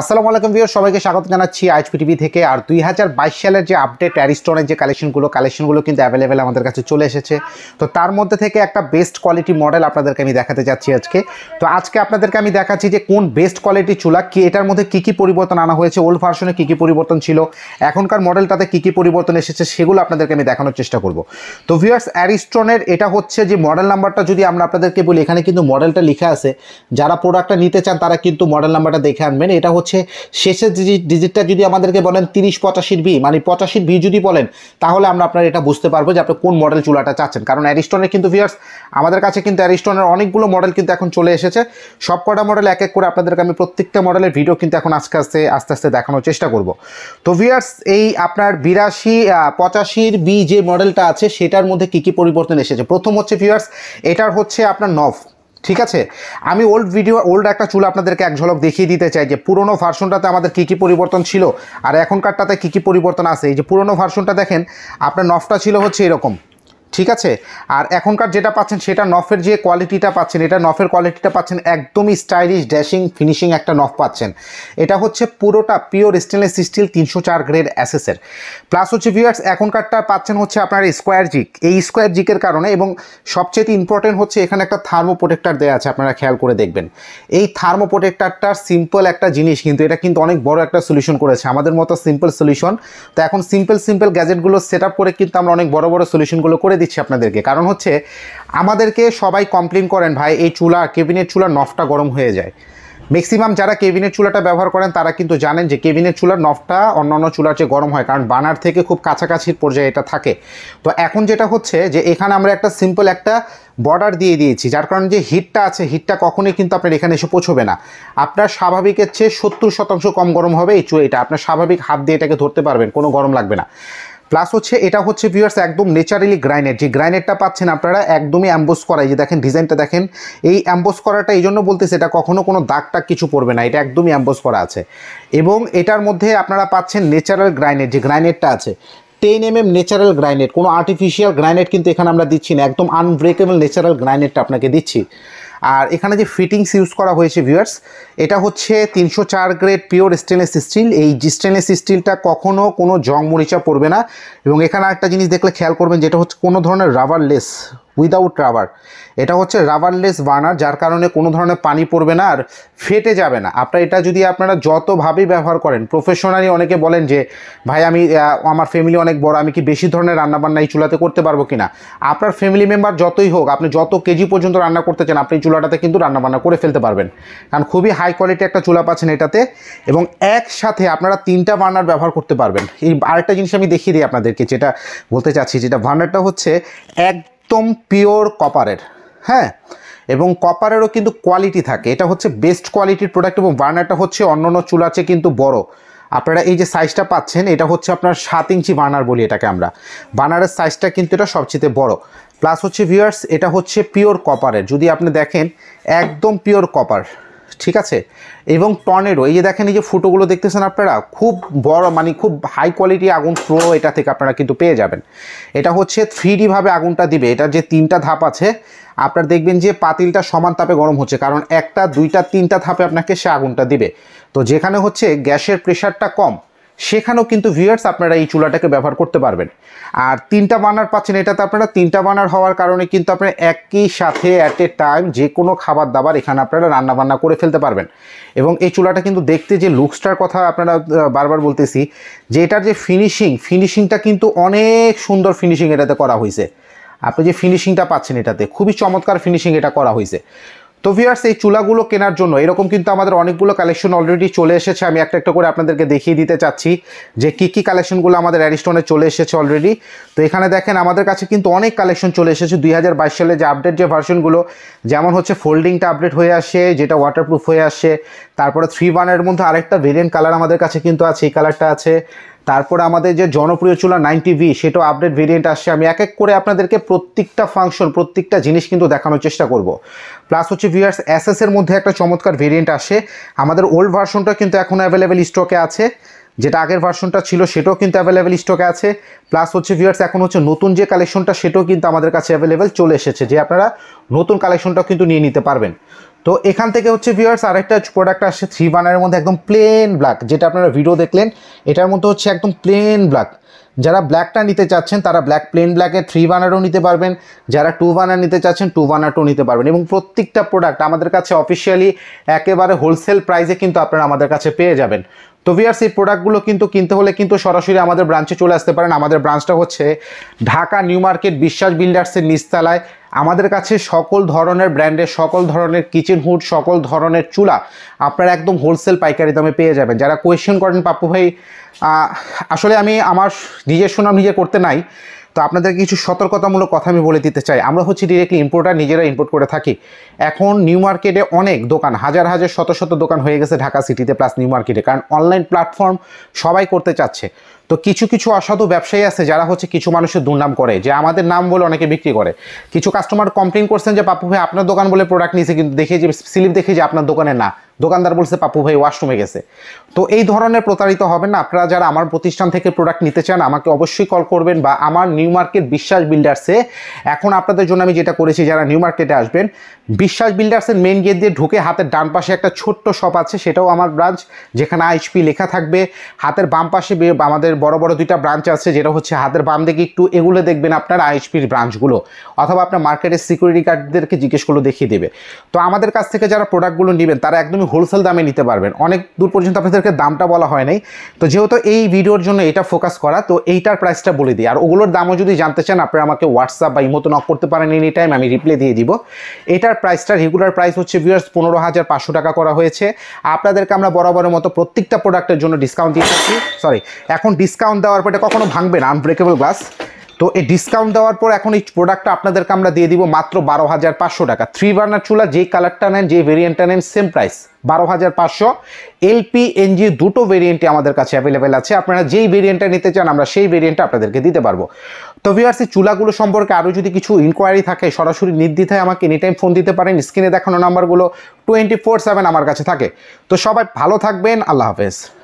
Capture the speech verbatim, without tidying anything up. আসসালামু আলাইকুম ভিউয়ার, সবাইকে স্বাগত জানাচ্ছি আইএইচপি টিভি থেকে। আর দুই হাজার বাইশ সালের যে আপডেট অ্যারিস্টনের যে কালেকশনগুলো কালেকশনগুলো কিন্তু অ্যাভেলেবেল আমাদের কাছে চলে এসেছে। তো তার মধ্যে থেকে একটা বেস্ট কোয়ালিটি মডেল আপনাদেরকে আমি দেখাতে যাচ্ছি আজকে। তো আজকে আপনাদেরকে আমি দেখাচ্ছি যে কোন বেস্ট কোয়ালিটি চুলা, কি এটার মধ্যে কী কী পরিবর্তন আনা হয়েছে, ওল্ড ভার্সনে কী কী পরিবর্তন ছিল, এখনকার মডেলটাতে কী কী পরিবর্তন এসেছে, সেগুলো আপনাদেরকে আমি দেখানোর চেষ্টা করব। তো ভিউয়ার্স, অ্যারিস্টনের এটা হচ্ছে যে মডেল নাম্বারটা, যদি আমরা আপনাদেরকে বলি এখানে কিন্তু মডেলটা লেখা আছে। যারা প্রোডাক্টটা নিতে চান তারা কিন্তু মডেল নাম্বারটা দেখে আনবেন। এটা হচ্ছে শেষের ডিজিটটা, যদি আমাদেরকে বলেন তিরিশ পঁচাশির বি, মানে পঁচাশির বি যদি বলেন, তাহলে আমরা আপনার এটা বুঝতে পারবো যে আপনি কোন মডেল চুলাটা চাচ্ছেন। কারণ অ্যারিস্টনের কিন্তু ভিউয়ার্স আমাদের কাছে কিন্তু অ্যারিস্টনের অনেকগুলো মডেল কিন্তু এখন চলে এসেছে। সব কটা মডেল এক এক করে আপনাদেরকে আমি প্রত্যেকটা মডেলের ভিডিও কিন্তু এখন আজকে আস্তে আস্তে আস্তে দেখানোর চেষ্টা করব। তো ভিউয়ার্স, এই আপনার বিরাশি পঁচাশির বি যে মডেলটা আছে সেটার মধ্যে কী কী পরিবর্তন এসেছে। প্রথম হচ্ছে ভিউয়ার্স, এটার হচ্ছে আপনার নফ, ঠিক আছে। আমি ওল্ড ভিডিও ওল্ড একটা চুলা আপনাদেরকে এক ঝলক দেখিয়ে দিতে চাই যে পুরোনো ভার্সনটাতে আমাদের কী কী পরিবর্তন ছিল আর এখনকারটাতে কী কী পরিবর্তন আছে। এই যে পুরোনো ভার্সনটা দেখেন, আপনার নফটা ছিল হচ্ছে এরকম, ঠিক আছে। আর এখনকার যেটা পাচ্ছেন সেটা নফের যে কোয়ালিটিটা পাচ্ছেন, এটা নফের কোয়ালিটিটা পাচ্ছেন একদমই স্টাইলিশ ড্যাশিং ফিনিশিং একটা নফ পাচ্ছেন। এটা হচ্ছে পুরোটা পিওর স্টেনলেস স্টিল তিনশো চার গ্রেড অ্যাসেসের। প্লাস হচ্ছে ভিউয়ার্স, এখনকারটা পাচ্ছেন হচ্ছে আপনার স্কোয়ার জিক। এই স্কোয়ার জিকের কারণে এবং সবচেয়ে ইম্পর্টেন্ট হচ্ছে এখানে একটা থার্মো প্রোটেক্টার দেওয়া আছে, আপনারা খেয়াল করে দেখবেন। এই থার্মো প্রোটেক্টারটার সিম্পল একটা জিনিস কিন্তু এটা কিন্তু অনেক বড় একটা সলিউশন করেছে আমাদের মতো সিম্পল সলিউশন। তো এখন সিম্পল সিম্পল গ্যাজেটগুলো সেট আপ করে কিন্তু আমরা অনেক বড় বড় সলিউশনগুলো করে দিচ্ছি আপনাদেরকে। কারণ হচ্ছে আমাদেরকে সবাই কমপ্লেন করেন, ভাই এই চুলা কেবিনেট চুলা নফটা গরম হয়ে যায়। ম্যাক্সিমাম যারা কেবিনেট চুলাটা ব্যবহার করেন তারা কিন্তু জানেন যে কেবিনেট চুলার নফটা অন্যান্য চুলার চেয়ে গরম হয়, কারণ বানার থেকে খুব কাছাকাছির পর্যায়ে এটা থাকে। তো এখন যেটা হচ্ছে যে এখানে আমরা একটা সিম্পল একটা বর্ডার দিয়ে দিয়েছি, যার কারণে যে হিটটা আছে হিটটা কখনোই কিন্তু আপনার এখানে এসে পৌঁছবে না। আপনার স্বাভাবিকের চেয়ে সত্তর শতাংশ কম গরম হবে এই চুলাটা। আপনার স্বাভাবিক হাত দিয়ে এটাকে ধরতে পারবেন, কোনো গরম লাগবে না। প্লাস হচ্ছে এটা হচ্ছে ভিউয়ার্স একদম নেচারালি গ্রাইনেট, যে গ্রাইনেটটা পাচ্ছেন আপনারা একদমই অ্যাম্বোস করা। এই যে দেখেন ডিজাইনটা দেখেন, এই অ্যাম্বোস করাটা এই জন্য বলতেছে এটা কখনো কোনো দাগটা কিছু পড়বে না, এটা একদমই অ্যাম্বোস করা আছে। এবং এটার মধ্যে আপনারা পাচ্ছেন নেচারাল গ্রাইনেট, যে গ্রাইনেটটা আছে ten M M natural granite, কোনো আর্টিফিশিয়াল গ্রাইনেট কিন্তু এখানে আমরা দিচ্ছি না, একদম আনব্রেকেবল নেচারাল গ্রাইনেটটা আপনাকে দিচ্ছি। আর এখানে যে ফিটিংস ইউজ করা হয়েছে ভিউয়ার্স, এটা হচ্ছে তিনশো চার গ্রেড পিওর স্টেনলেস স্টিল। এই স্টেনলেস স্টিলটা কখনও কোনো জং মরিচা পড়বে না। এবং এখানে একটা জিনিস দেখলে খেয়াল করবেন, যেটা হচ্ছে কোনো ধরনের রাবারলেস, উইদাউট রাবার, এটা হচ্ছে রাবারলেস বার্নার, যার কারণে কোনো ধরনের পানি পড়বে না আর ফেটে যাবে না। আপনার এটা যদি আপনারা যতভাবেই ব্যবহার করেন প্রফেশনালি, অনেকে বলেন যে ভাই আমি আমার ফ্যামিলি অনেক বড়, আমি কি বেশি ধরনের রান্নাবান্না এই চুলাতে করতে পারবো কিনা। আপনার ফ্যামিলি মেম্বার যতই হোক, আপনি যত কেজি পর্যন্ত রান্না করতে চান আপনি চুলাটাতে কিন্তু রান্নাবান্না করে ফেলতে পারবেন, কারণ খুবই হাই কোয়ালিটি একটা চুলা পাচ্ছেন এটাতে। এবং একসাথে আপনারা তিনটা বার্নার ব্যবহার করতে পারবেন। এই আরেকটা জিনিস আমি দেখিয়ে দিই আপনাদেরকে, যেটা বলতে চাচ্ছি, যেটা বার্নারটা হচ্ছে এক একদম পিওর কপারের, হ্যাঁ, এবং কপারেরও কিন্তু কোয়ালিটি থাকে। এটা হচ্ছে বেস্ট কোয়ালিটির প্রোডাক্ট। এবং বার্নারটা হচ্ছে অন্যান্য চুলার চেয়ে কিন্তু বড়। আপনারা এই যে সাইজটা পাচ্ছেন, এটা হচ্ছে আপনার সাত ইঞ্চি বার্নার বলি এটাকে আমরা, বার্নারের সাইজটা কিন্তু এটা সবচেয়ে বড়। প্লাস হচ্ছে ভিউয়ার্স, এটা হচ্ছে পিওর কপারের, যদি আপনি দেখেন একদম পিওর কপার, ঠিক আছে। এবং টর্নেডো, এই যে দেখেন, এই যে ফুটোগুলো দেখতেছেন আপনারা, খুব বড়, মানে খুব হাই কোয়ালিটি আগুন ফ্লো এটা থেকে আপনারা কিন্তু পেয়ে যাবেন। এটা হচ্ছে থ্রিডিভাবে আগুনটা দিবে। এটা যে তিনটা ধাপ আছে, আপনারা দেখবেন যে পাতিলটা সমান তাপে গরম হচ্ছে, কারণ একটা দুইটা তিনটা ধাপে আপনাকে সে আগুনটা দিবে। তো যেখানে হচ্ছে গ্যাসের প্রেশারটা কম, সেখানেও কিন্তু ভিউয়ার্স আপনারা এই চুলাটাকে ব্যবহার করতে পারবেন। আর তিনটা বার্নার পাচ্ছেন এটাতে আপনারা, তিনটা বার্নার হওয়ার কারণে কিন্তু আপনারা একই সাথে অ্যাট এ টাইম যে কোনো খাবার দাবার এখানে আপনারা রান্নাবান্না করে ফেলতে পারবেন। এবং এই চুলাটা কিন্তু দেখতে, যে লুকসটার কথা আপনারা বারবার বলতেছি, যে এটার যে ফিনিশিং, ফিনিশিংটা কিন্তু অনেক সুন্দর ফিনিশিং এটাতে করা হয়েছে। আপনি যে ফিনিশিংটা পাচ্ছেন এটাতে খুবই চমৎকার ফিনিশিং এটা করা হয়েছে। তো ভিউয়ার্স, এই চুলাগুলো কেনার জন্য এরকম কিন্তু আমাদের অনেকগুলো কালেকশন অলরেডি চলে এসেছে। আমি একটা একটা করে আপনাদেরকে দেখিয়ে দিতে চাচ্ছি যে কী কী কালেকশনগুলো আমাদের অ্যারিস্টনে চলে এসেছে অলরেডি। তো এখানে দেখেন আমাদের কাছে কিন্তু অনেক কালেকশন চলে এসেছে দুই হাজার বাইশ সালে যে আপডেট যে ভার্সনগুলো, যেমন হচ্ছে ফোল্ডিংটা আপডেট হয়ে আসে, যেটা ওয়াটারপ্রুফ হয়ে আসে। তারপরে থ্রি ওয়ানের মধ্যে আরেকটা ভেরিয়েন্ট কালার আমাদের কাছে কিন্তু আছে, এই কালারটা আছে। তারপরে আমাদের যে জনপ্রিয় চুলা নাইনটি ভি, সেটাও আপডেট ভেরিয়েন্ট আসছে। আমি এক এক করে আপনাদেরকে প্রত্যেকটা ফাংশন প্রত্যেকটা জিনিস কিন্তু দেখানোর চেষ্টা করব। প্লাস হচ্ছে ভিউয়ার্স, এসএসের মধ্যে একটা চমৎকার ভেরিয়েন্ট আসে। আমাদের ওল্ড ভার্সনটা কিন্তু এখন অ্যাভেলেবেল স্টকে আছে, যেটা আগের ভার্সনটা ছিল সেটাও কিন্তু অ্যাভেলেবেল স্টকে আছে। প্লাস হচ্ছে ভিউয়ার্স, এখন হচ্ছে নতুন যে কালেকশনটা সেটাও কিন্তু আমাদের কাছে অ্যাভেলেবেল চলে এসেছে, যে আপনারা নতুন কালেকশনটাও কিন্তু নিয়ে নিতে পারবেন। तो एखान থেকে হচ্ছে ভিউয়ার্স আরেকটা প্রোডাক্ট আসছে थ्री বানারের মধ্যে একদম প্লেন ব্ল্যাক, যেটা আপনারা ভিডিও দেখলেন এটার মধ্যে হচ্ছে একদম প্লেন ব্ল্যাক। যারা ব্ল্যাকটা নিতে চাচ্ছেন তারা ব্ল্যাক প্লেন ব্ল্যাকে থ্রি বানারও নিতে পারবেন, যারা টু বানার নিতে চাচ্ছেন টু বানারও নিতে পারবেন। এবং প্রত্যেকটা প্রোডাক্ট আমাদের কাছে অফিশিয়ালি একেবারে হোলসেল প্রাইসে কিন্তু আপনারা আমাদের কাছে পেয়ে যাবেন। তো ভিউয়ার্স এই প্রোডাক্টগুলো কিন্তু কিনতে হলে কিন্তু সরাসরি আমাদের ব্রাঞ্চে চলে আসতে পারেন। আমাদের ব্রাঞ্চটা হচ্ছে ঢাকা নিউ মার্কেট বিশ্বাস বিল্ডার্সের নিচতলায়। আমাদের কাছে সকল ধরনের ব্র্যান্ডের সকল ধরনের কিচেন হুড, সকল ধরনের চুলা আপনারা একদম হোলসেল পাইকারি দামে পেয়ে যাবেন। যারা কোয়েশ্চেন করেন পাপ্পু ভাই আসলে আমি আমার নিজের সুনাম নিজে করতে নাই, তো আপনাদের কিছু সতর্কতামূলক কথা আমি বলে দিতে চাই। আমরা হচ্ছে ডিরেক্টলি ইম্পোর্টার, নিজেরা ইম্পোর্ট করে থাকি। এখন নিউ মার্কেটে অনেক দোকান, হাজার হাজার শত শত দোকান হয়ে গেছে ঢাকা সিটিতে প্লাস নিউ মার্কেটে, কারণ অনলাইন প্ল্যাটফর্ম সবাই করতে চাচ্ছে। তো কিছু কিছু অসাধু ব্যবসায়ী আছে যারা হচ্ছে কিছু মানুষের দুর্নাম করে, যে আমাদের নাম বলে অনেকে বিক্রি করে। কিছু কাস্টমার কমপ্লেন করছেন যে পাপ্পু ভাই আপনার দোকান বলে প্রোডাক্ট নিয়েছে, কিন্তু দেখে যে স্লিপ দেখে যে আপনার দোকানে না, দোকানদার বলছে পাপ্পু ভাই ওয়াশরুমে গেছে। তো এই ধরনের প্রতারিত হবেন না আপনারা। যারা আমার প্রতিষ্ঠান থেকে প্রোডাক্ট নিতে চান আমাকে অবশ্যই কল করবেন, বা আমার নিউ মার্কেট বিশ্বাস বিল্ডার্সে এখন আপনাদের জন্য আমি যেটা করেছি, যারা নিউ মার্কেটে আসবেন বিশ্বাস বিল্ডার্সের মেন গেট দিয়ে ঢুকে হাতের ডান পাশে একটা ছোট্ট শপ আছে, সেটাও আমার ব্রাঞ্চ, যেখানে আইএইচপি লেখা থাকবে। হাতের বাম পাশে আমাদের বড় বড় দুইটা ব্রাঞ্চ আছে, যেটা হচ্ছে হাতের বাম দিকে একটু এগুলো দেখবেন আপনার আইএইচপির ব্রাঞ্চগুলো, অথবা আপনার মার্কেটের সিকিউরিটি গার্ডদেরকে জিজ্ঞেস করলে দেখিয়ে দেবে। তো আমাদের কাছ থেকে যারা প্রোডাক্টগুলো নেবেন তারা একদমই হোলসেল দামে নিতে পারবেন। অনেক দূর পর্যন্ত আপনাদেরকে দামটা বলা হয় নাই, তো যেহেতু এই ভিডিওর জন্য এটা ফোকাস করা, তো এইটার প্রাইসটা বলে দিই। আর ওগুলোর দামও যদি জানতে চান আপনারা আমাকে হোয়াটসঅ্যাপ বা ইমোতে নক করতে পারেন, এনি টাইম আমি রিপ্লাই দিয়ে দিব। এটার প্রাইসটা রেগুলার প্রাইস হচ্ছে ভিউয়ার্স পনেরো হাজার পাঁচশো টাকা করা হয়েছে। আপনাদেরকে আমরা বরাবরের মতো প্রত্যেকটা প্রোডাক্টের জন্য ডিসকাউন্ট দিয়ে থাকি, সরি এখন ডিসকাউন্ট দেওয়ার পর এটা কখনো ভাঙবে না, আনব্রেকেবল গ্লাস। তো এই ডিসকাউন্ট দেওয়ার পর এখন এই প্রোডাক্টটা আপনাদেরকে আমরা দিয়ে দিব মাত্র বারো হাজার পাঁচশো টাকা। থ্রি বার্নার চুলা, যে কালারটা নেন যে ভেরিয়েন্টটা নেন সেম প্রাইস বারো হাজার পাঁচশো। এলপিএনজি দুটো ভেরিয়েন্টই আমাদের কাছে অ্যাভেলেবেল আছে, আপনারা যেই ভেরিয়েন্টটা নিতে চান আমরা সেই ভেরিয়েন্টটা আপনাদেরকে দিতে পারবো। তো ভিউয়ার্স এই চুলাগুলো সম্পর্কে আরও যদি কিছু ইনকোয়ারি থাকে সরাসরি নির্দ্বিধায় আমাকে এনি টাইম ফোন দিতে পারেন, স্ক্রিনে দেখানো নাম্বারগুলো টোয়েন্টি ফোর সেভেন আমার কাছে থাকে। তো সবাই ভালো থাকবেন, আল্লাহ হাফেজ।